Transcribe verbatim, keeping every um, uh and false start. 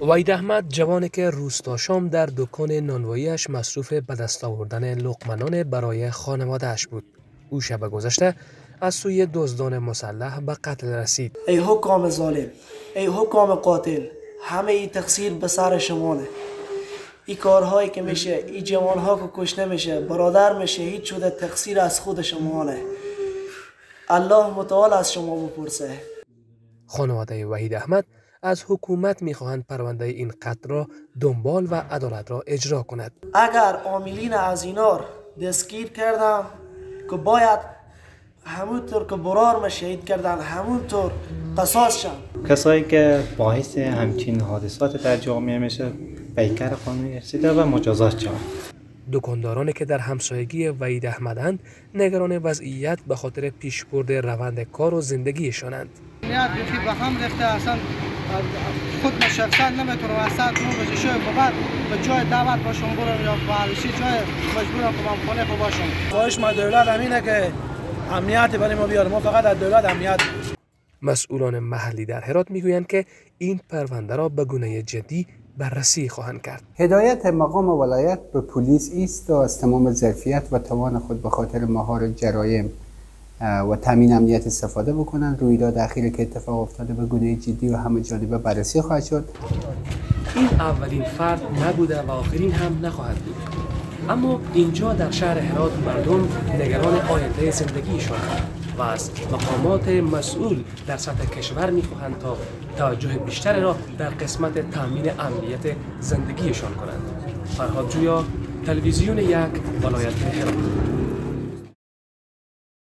وحید احمد جوانی که روز تا شام در دکان نانوایی‌اش مصروف به دست آوردن لقمه‌نان برای خانواده‌اش بود. او شب گذشته از سوی دزدان مسلح به قتل رسید. ای حکام ظالم، ای حکام قاتل، همه ای تقصیر به سر شمانه. ای کارهایی که میشه، ای جوانها که کشته میشه، برادر میشه، هیچ شده تقصیر از خود شمانه. الله متعال از شما بپرسه. خانواده وحید احمد از حکومت میخواهند پرونده این قتل را دنبال و عدالت را اجرا کند. اگر عاملین از اینا دستگیر کردم که باید همونطور که برارم شهید کردن همونطور قصاص شن. کسایی که باعث همچین حادثات در جامعه میشه پیکر قانونی رسیده و مجازات شوند. دکاندارانی که در همسایگی وحید احمدند نگران وضعیت به خاطر پیشبرد روند کار و زندگیشانند. نیاد یکی به هم رفته، اصلا خود ما شخصا نمیتونم، اصلا نو بجشوی ببرد به جای دعوت باشم برم یا به عرشی جای مجبورم که خانه باشم. خواهش ما دولت همینه که امنیت برای ما بیاره، ما فقط از دولت امنیت. مسئولان محلی در هرات میگویند که این پرونده را به گونه جدی بررسی خواهند کرد. هدایت مقام ولایت به پلیس است تا از تمام ظرفیت و توان خود به خاطر مهار جرایم و تامین امنیت استفاده بکنند. رویداد اخیر که اتفاق افتاده به گونه جدی و همه جانبه بررسی خواهد شد. این اولین فرد نبوده و آخرین هم نخواهد بود. اما اینجا در شهر هرات مردم نگران آینده زندگیشانند و از مقامات مسئول در سطح کشور میخواهند تا توجه بیشتر را در قسمت تامین امنیت زندگیشان کنند. فرهاد جویا، تلویزیون یک، ولایت هرات.